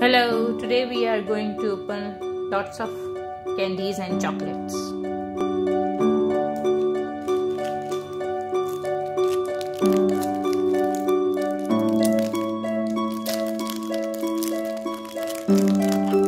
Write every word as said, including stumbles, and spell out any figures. Hello, today we are going to open lots of candies and chocolates. Mm-hmm.